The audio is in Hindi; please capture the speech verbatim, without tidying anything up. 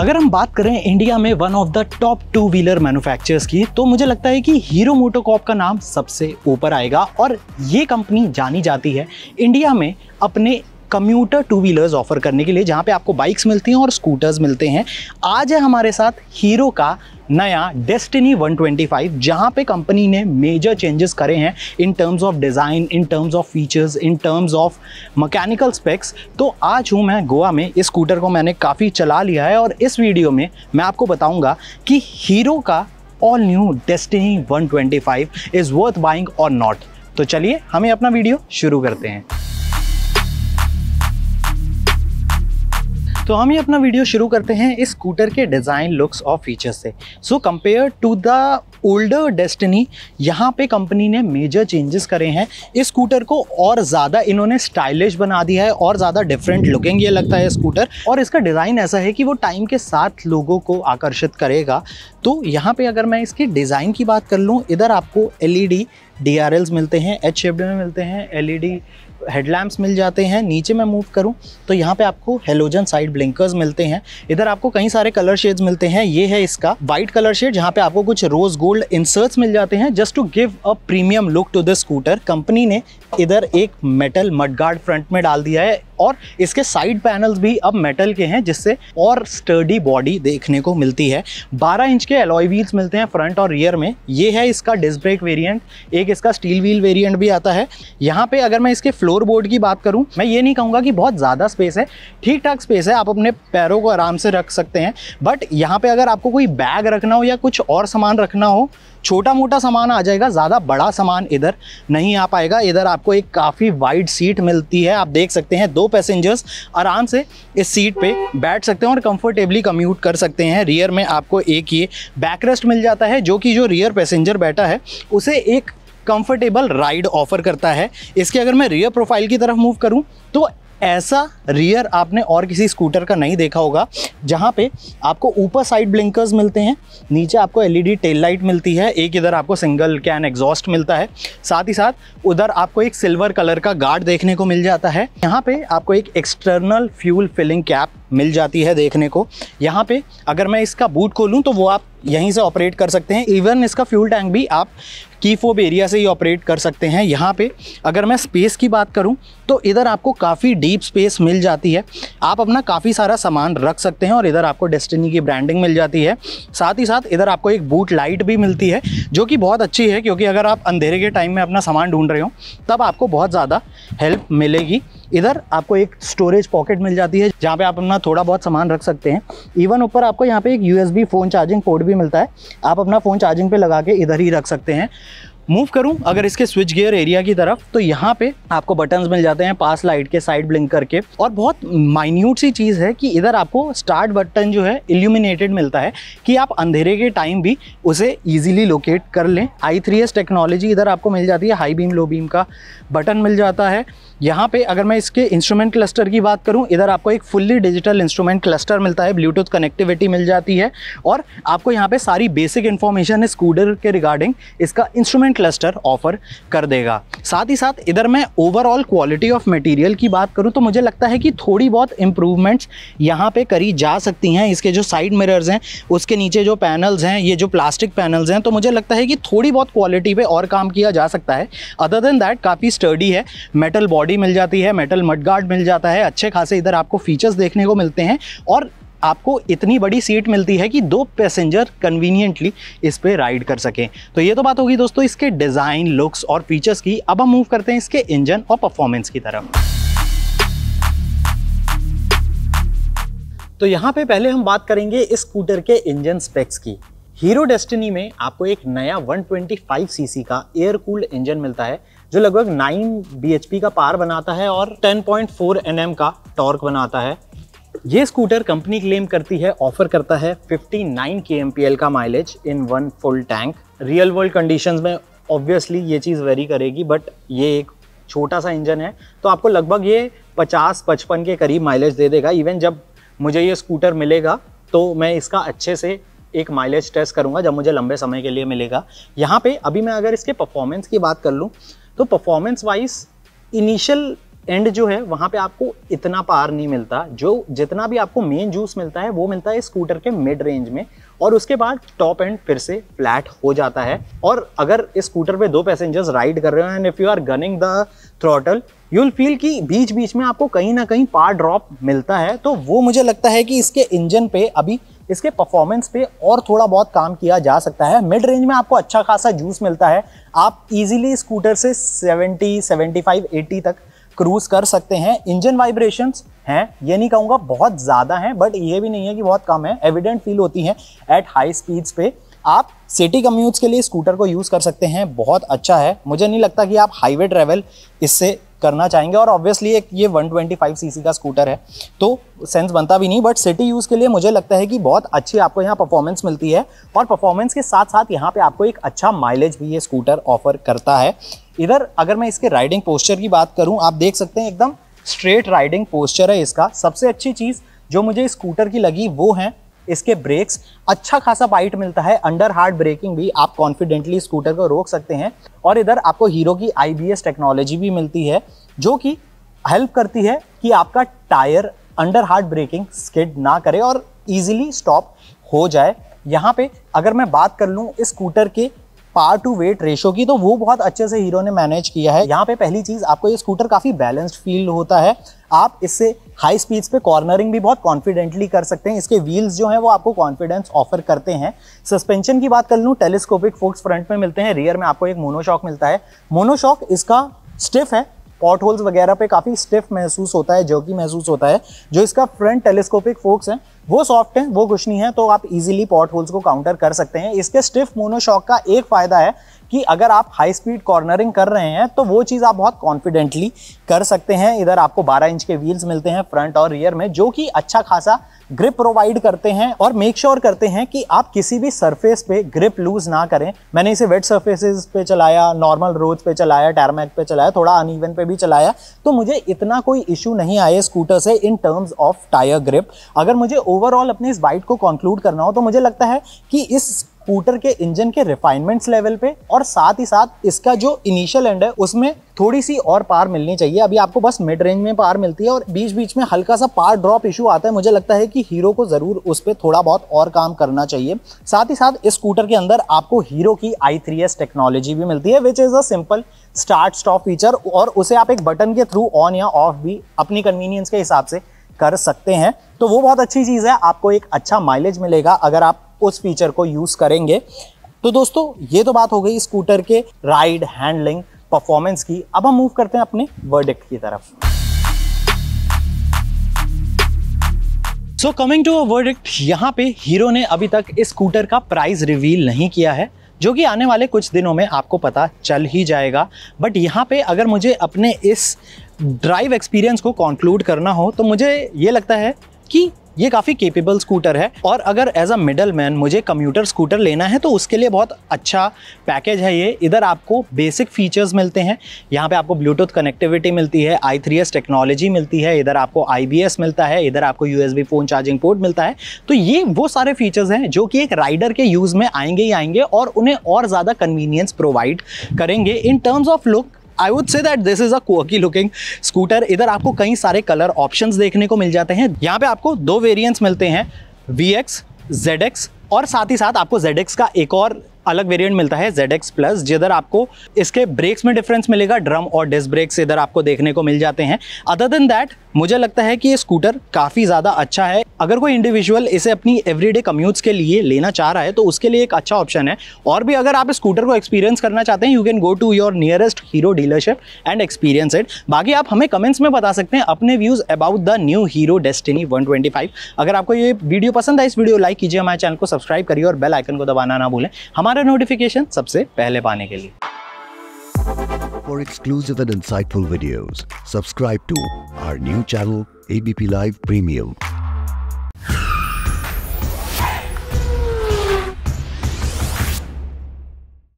अगर हम बात करें इंडिया में one of the top two wheeler manufacturers की, तो मुझे लगता है कि हीरो मोटोकॉर्प का नाम सबसे ऊपर आएगा। और ये कंपनी जानी जाती है इंडिया में अपने कम्यूटर टू व्हीलर्स ऑफर करने के लिए, जहाँ पे आपको बाइक्स मिलती हैं और स्कूटर्स मिलते हैं। आज है हमारे साथ हीरो का नया डेस्टिनी वन ट्वेंटी फाइव, जहाँ पे कंपनी ने मेजर चेंजेस करे हैं in terms of design, in terms of features, in terms of mechanical specs. तो आज हूँ मैं गोवा में, इस स्कूटर को मैंने काफ़ी चला लिया है और इस वीडियो में मैं आपको बताऊँगा कि हीरो का all new Destiny one twenty five is worth buying और नॉट। तो चलिए हमें अपना वीडियो शुरू करते हैं। तो हम ये अपना वीडियो शुरू करते हैं इस स्कूटर के डिज़ाइन, लुक्स और फीचर्स से। So compare to the older Destiny, यहाँ पे कंपनी ने मेजर चेंजेस करे हैं। इस स्कूटर को और ज़्यादा इन्होंने स्टाइलिश बना दिया है और ज़्यादा डिफरेंट लुकिंग ये लगता है स्कूटर, और इसका डिज़ाइन ऐसा है कि वो टाइम के साथ लोगों को आकर्षित करेगा। तो यहाँ पे अगर मैं इसके डिज़ाइन की बात कर लूँ, इधर आपको L E D D R Ls मिलते हैं, एच शेप्ड में मिलते हैं, एल ई डी हेडलैम्प्स मिल जाते हैं। नीचे मैं मूव करूं तो यहाँ पे आपको हेलोजन साइड ब्लिंकर्स मिलते हैं। इधर आपको कई सारे कलर शेड्स मिलते हैं। ये है इसका वाइट कलर शेड, जहाँ पे आपको कुछ रोज गोल्ड इंसर्ट्स मिल जाते हैं, just to give a premium look to this scooter. Company ने इधर एक मेटल मडगार्ड फ्रंट में डाल दिया है और इसके साइड पैनल्स भी अब मेटल के हैं, जिससे और स्टर्डी बॉडी देखने को मिलती है। बारह इंच के एलॉय व्हील्स मिलते हैं फ्रंट और रियर में। ये है इसका डिस्क ब्रेक वेरिएंट, एक इसका स्टील व्हील वेरिएंट भी आता है। यहाँ पे अगर मैं इसके फ्लोर बोर्ड की बात करूँ, मैं ये नहीं कहूँगा कि बहुत ज़्यादा स्पेस है, ठीक ठाक स्पेस है, आप अपने पैरों को आराम से रख सकते हैं। बट यहाँ पर अगर आपको कोई बैग रखना हो या कुछ और सामान रखना हो, छोटा मोटा सामान आ जाएगा, ज़्यादा बड़ा सामान इधर नहीं आ पाएगा। इधर आपको एक काफ़ी वाइड सीट मिलती है, आप देख सकते हैं दो पैसेंजर्स आराम से इस सीट पे बैठ सकते हैं और कंफर्टेबली कम्यूट कर सकते हैं। रियर में आपको एक ये बैकरेस्ट मिल जाता है, जो कि जो रियर पैसेंजर बैठा है उसे एक कंफर्टेबल राइड ऑफर करता है। इसके अगर मैं रियर प्रोफाइल की तरफ मूव करूँ, तो ऐसा रियर आपने और किसी स्कूटर का नहीं देखा होगा, जहाँ पे आपको ऊपर साइड ब्लिंकर्स मिलते हैं, नीचे आपको एलईडी टेल लाइट मिलती है, एक इधर आपको सिंगल कैन एग्जॉस्ट मिलता है, साथ ही साथ उधर आपको एक सिल्वर कलर का गार्ड देखने को मिल जाता है। यहाँ पे आपको एक एक्सटर्नल फ्यूल फिलिंग कैप मिल जाती है देखने को। यहाँ पे अगर मैं इसका बूट खोलूँ तो वो आप यहीं से ऑपरेट कर सकते हैं। इवन इसका फ्यूल टैंक भी आप की फोब एरिया से ही ऑपरेट कर सकते हैं। यहाँ पे अगर मैं स्पेस की बात करूँ, तो इधर आपको काफ़ी डीप स्पेस मिल जाती है, आप अपना काफ़ी सारा सामान रख सकते हैं। और इधर आपको डेस्टिनी की ब्रांडिंग मिल जाती है, साथ ही साथ इधर आपको एक बूट लाइट भी मिलती है, जो कि बहुत अच्छी है, क्योंकि अगर आप अंधेरे के टाइम में अपना सामान ढूंढ रहे हो तब आपको बहुत ज़्यादा हेल्प मिलेगी। इधर आपको एक स्टोरेज पॉकेट मिल जाती है, जहाँ पे आप अपना थोड़ा बहुत सामान रख सकते हैं। इवन ऊपर आपको यहाँ पे एक यूएसबी फ़ोन चार्जिंग पोर्ट भी मिलता है, आप अपना फ़ोन चार्जिंग पे लगा के इधर ही रख सकते हैं। मूव करूँ अगर इसके स्विच गियर एरिया की तरफ, तो यहाँ पे आपको बटन्स मिल जाते हैं पास लाइट के, साइड ब्लिंकर के। और बहुत माइन्यूट सी चीज़ है कि इधर आपको स्टार्ट बटन जो है इल्यूमिनेटेड मिलता है, कि आप अंधेरे के टाइम भी उसे इजीली लोकेट कर लें। आई थ्री एस टेक्नोलॉजी इधर आपको मिल जाती है, हाई बीम लो बीम का बटन मिल जाता है। यहाँ पे अगर मैं इसके इंस्ट्रूमेंट क्लस्टर की बात करूँ, इधर आपको एक फुल्ली डिजिटल इंस्ट्रूमेंट क्लस्टर मिलता है, ब्लूटूथ कनेक्टिविटी मिल जाती है, और आपको यहाँ पे सारी बेसिक इन्फॉर्मेशन इस स्कूटर के रिगार्डिंग इसका इंस्ट्रूमेंट क्लस्टर ऑफर कर देगा। साथ ही साथ इधर मैं ओवरऑल क्वालिटी ऑफ मटेरियल की बात करूँ, तो मुझे लगता है कि थोड़ी बहुत इम्प्रूवमेंट्स यहाँ पे करी जा सकती हैं। इसके जो साइड मिरर्स हैं, उसके नीचे जो पैनल्स हैं, ये जो प्लास्टिक पैनल्स हैं, तो मुझे लगता है कि थोड़ी बहुत क्वालिटी पे और काम किया जा सकता है। अदर देन दैट काफ़ी स्टर्डी है, मेटल बॉडी मिल जाती है, मेटल मडगार्ड मिल जाता है, अच्छे खासे इधर आपको फीचर्स देखने को मिलते हैं, और आपको इतनी बड़ी सीट मिलती है कि दो पैसेंजर कन्वीनियंटली इस पे राइड कर सकें। तो ये तो बात होगी दोस्तों इसके डिज़ाइन, लुक्स और फीचर्स की। अब हम मूव करते हैं इसके इंजन और परफॉर्मेंस की तरफ। तो यहाँ पे पहले हम बात करेंगे इस स्कूटर के इंजन स्पेक्स की। हीरो डेस्टिनी में आपको एक नया वन ट्वेंटी फाइव सीसी का एयर कूल्ड इंजन मिलता है, जो लगभग नाइन बी एच पी का पावर बनाता है और ten point four N M का टॉर्क बनाता है। ये स्कूटर कंपनी क्लेम करती है ऑफर करता है fifty nine K M P L का mileage in one full tank. Real world conditions में ऑब्वियसली ये चीज़ वेरी करेगी, बट ये एक छोटा सा इंजन है, तो आपको लगभग ये पचास पचपन के करीब माइलेज दे देगा। इवन जब मुझे ये स्कूटर मिलेगा तो मैं इसका अच्छे से एक माइलेज टेस्ट करूँगा, जब मुझे लंबे समय के लिए मिलेगा। यहाँ पर अभी मैं अगर इसके परफॉर्मेंस की बात कर लूँ, तो परफॉर्मेंस वाइज इनिशियल एंड जो है वहाँ पे आपको इतना पार नहीं मिलता, जो जितना भी आपको मेन जूस मिलता है वो मिलता है स्कूटर के मिड रेंज में, और उसके बाद टॉप एंड फिर से फ्लैट हो जाता है। और अगर इस स्कूटर पे दो पैसेंजर्स राइड कर रहे हो and if you are gunning the throttle you will feel कि बीच बीच में आपको कहीं ना कहीं पार ड्रॉप मिलता है, तो वो मुझे लगता है कि इसके इंजन पे अभी इसके परफॉर्मेंस पे और थोड़ा बहुत काम किया जा सकता है। मिड रेंज में आपको अच्छा खासा जूस मिलता है, आप इजीली स्कूटर से सत्तर, पचहत्तर, अस्सी तक क्रूज कर सकते हैं। इंजन वाइब्रेशंस हैं, ये नहीं कहूँगा बहुत ज़्यादा हैं बट ये भी नहीं है कि बहुत कम है, एविडेंट फील होती हैं एट हाई स्पीड्स पे। आप सिटी कम्यूट्स के लिए स्कूटर को यूज़ कर सकते हैं, बहुत अच्छा है। मुझे नहीं लगता कि आप हाईवे ट्रैवल इससे करना चाहेंगे, और ऑब्वियसली एक ये वन ट्वेंटी फाइव सीसी का स्कूटर है तो सेंस बनता भी नहीं, बट सिटी यूज़ के लिए मुझे लगता है कि बहुत अच्छी आपको यहाँ परफॉर्मेंस मिलती है, और परफॉर्मेंस के साथ साथ यहाँ पे आपको एक अच्छा माइलेज भी ये स्कूटर ऑफर करता है। इधर अगर मैं इसके राइडिंग पोस्चर की बात करूँ, आप देख सकते हैं एकदम स्ट्रेट राइडिंग पोस्चर है इसका। सबसे अच्छी चीज़ जो मुझे स्कूटर की लगी वो है इसके ब्रेक्स, अच्छा खासा बाइट मिलता है, अंडर हार्ड ब्रेकिंग भी आप कॉन्फिडेंटली स्कूटर को रोक सकते हैं। और इधर आपको हीरो की आई बी एस टेक्नोलॉजी भी मिलती है जो कि हेल्प करती है कि आपका tyre under hard braking skid ना करे और इजीली स्टॉप हो जाए। यहाँ पे अगर मैं बात कर लूँ इस स्कूटर के पावर टू वेट रेशो की, तो वो बहुत अच्छे से हीरो ने मैनेज किया है। यहाँ पे पहली चीज़ आपको ये स्कूटर काफ़ी बैलेंस्ड फील होता है, आप इससे हाई स्पीड्स पे कॉर्नरिंग भी बहुत कॉन्फिडेंटली कर सकते हैं। इसके व्हील्स जो हैं वो आपको कॉन्फिडेंस ऑफर करते हैं। सस्पेंशन की बात कर लूँ, टेलीस्कोपिक फोक्स फ्रंट में मिलते हैं, रियर में आपको एक मोनोशॉक मिलता है। मोनोशॉक इसका स्टिफ है, पॉट होल्स वगैरह पे काफ़ी स्टिफ महसूस होता है, जर्की महसूस होता है। जो इसका फ्रंट टेलीस्कोपिक फोक्स है वो सॉफ्ट है, वो कुछ नहीं है, तो आप इजीली पॉट होल्स को काउंटर कर सकते हैं। इसके स्टिफ मोनोशॉक का एक फ़ायदा है कि अगर आप हाई स्पीड कॉर्नरिंग कर रहे हैं तो वो चीज़ आप बहुत कॉन्फिडेंटली कर सकते हैं। इधर आपको बारह इंच के व्हील्स मिलते हैं फ्रंट और रियर में, जो कि अच्छा खासा ग्रिप प्रोवाइड करते हैं और मेक श्योर sure करते हैं कि आप किसी भी सरफेस पे ग्रिप लूज ना करें। मैंने इसे वेट सरफेसेस पे चलाया, नॉर्मल रोड्स पे चलाया, टैरमैक पे चलाया, थोड़ा अनइवन पे भी चलाया, तो मुझे इतना कोई इशू नहीं आया स्कूटर से in terms of tyre grip. अगर मुझे ओवरऑल अपने इस बाइक को कंक्लूड करना हो तो मुझे लगता है कि इस स्कूटर के इंजन के रिफाइनमेंट्स लेवल पे और साथ ही साथ इसका जो इनिशियल एंड है उसमें थोड़ी सी और पार मिलनी चाहिए। अभी आपको बस मिड रेंज में पार मिलती है और बीच बीच में हल्का सा पार ड्रॉप इशू आता है। मुझे लगता है कि हीरो को ज़रूर उस पर थोड़ा बहुत और काम करना चाहिए। साथ ही साथ इस स्कूटर के अंदर आपको हीरो की आई थ्री एस टेक्नोलॉजी भी मिलती है, which is a simple start stop feature, और उसे आप एक बटन के थ्रू ऑन या ऑफ भी अपनी कन्वीनियंस के हिसाब से कर सकते हैं, तो वो बहुत अच्छी चीज़ है। आपको एक अच्छा माइलेज मिलेगा अगर आप उस फीचर को यूज़ करेंगे। तो दोस्तों ये तो बात हो गई स्कूटर के राइड, हैंडलिंग, परफॉर्मेंस की। अब हम मूव करते हैं अपने वर्डिक्ट की तरफ। So coming to a verdict, यहाँ पे हीरो ने अभी तक इस स्कूटर का प्राइस रिवील नहीं किया है, जो कि आने वाले कुछ दिनों में आपको पता चल ही जाएगा। बट यहाँ पे अगर मुझे अपने इस ड्राइव एक्सपीरियंस को कंक्लूड करना हो तो मुझे ये लगता है कि ये काफ़ी केपेबल स्कूटर है, और अगर एज अ मिडल मैन मुझे कम्यूटर स्कूटर लेना है तो उसके लिए बहुत अच्छा पैकेज है ये। इधर आपको बेसिक फीचर्स मिलते हैं, यहाँ पे आपको ब्लूटूथ कनेक्टिविटी मिलती है, आई थ्री एस टेक्नोलॉजी मिलती है, इधर आपको आई बी एस मिलता है, इधर आपको U S B phone charging port मिलता है। तो ये वो सारे फीचर्स हैं जो कि एक राइडर के यूज़ में आएंगे ही आएंगे और उन्हें और ज़्यादा कन्वीनियंस प्रोवाइड करेंगे। In terms of look I would say that this is a क्वाकी लुकिंग स्कूटर। इधर आपको कई सारे कलर ऑप्शंस देखने को मिल जाते हैं। यहाँ पे आपको दो वेरिएंट्स मिलते हैं, वी एक्स, जेड एक्स, और साथ ही साथ आपको जेड एक्स का एक और अलग वेरिएंट मिलता है जेड एक्स प्लस, जिधर आपको इसके ब्रेक्स में डिफरेंस मिलेगा, ड्रम और डिस्क ब्रेक्स इधर आपको देखने को मिल जाते हैं। अदर देन दैट मुझे लगता है कि ये स्कूटर काफ़ी ज़्यादा अच्छा है। अगर कोई इंडिविजुअल इसे अपनी एवरीडे कम्यूट्स के लिए लेना चाह रहा है तो उसके लिए एक अच्छा ऑप्शन है। और भी अगर आप इस स्कूटर को एक्सपीरियंस करना चाहते हैं, you can go to your nearest hero dealership and experience it. बाकी आप हमें कमेंट्स में बता सकते हैं अपने views about the new hero Destini one twenty five. अगर आपको ये वीडियो पसंद है, इस वीडियो लाइक कीजिए, हमारे चैनल को सब्सक्राइब करिए और बेल आइकन को दबाना ना भूलें हमारा नोटिफिकेशन सबसे पहले पाने के लिए। For exclusive and insightful videos, subscribe to our new channel A B P Live Premium.